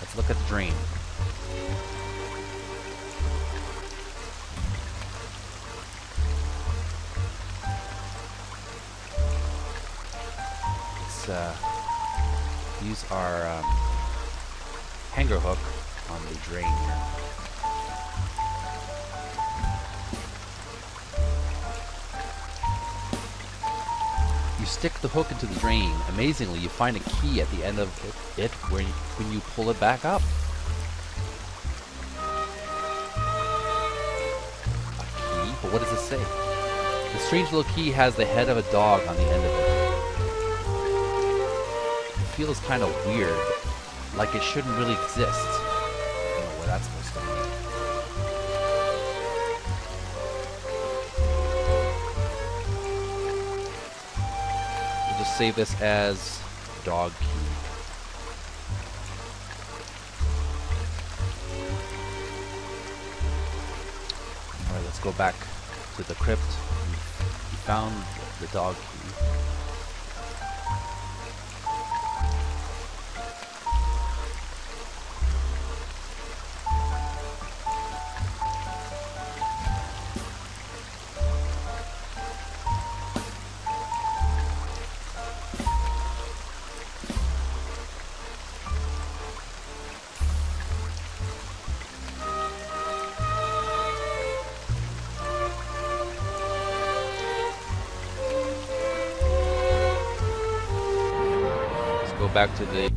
Let's look at the dream. Let's use our hanger hook on the drain here. Stick the hook into the drain. Amazingly, you find a key at the end of it when you pull it back up. A key? But what does it say? The strange little key has the head of a dog on the end of it. It feels kind of weird, like it shouldn't really exist. I don't know what that's supposed to mean. Save this as dog key. Alright, let's go back to the crypt. We found the dog key. Back to the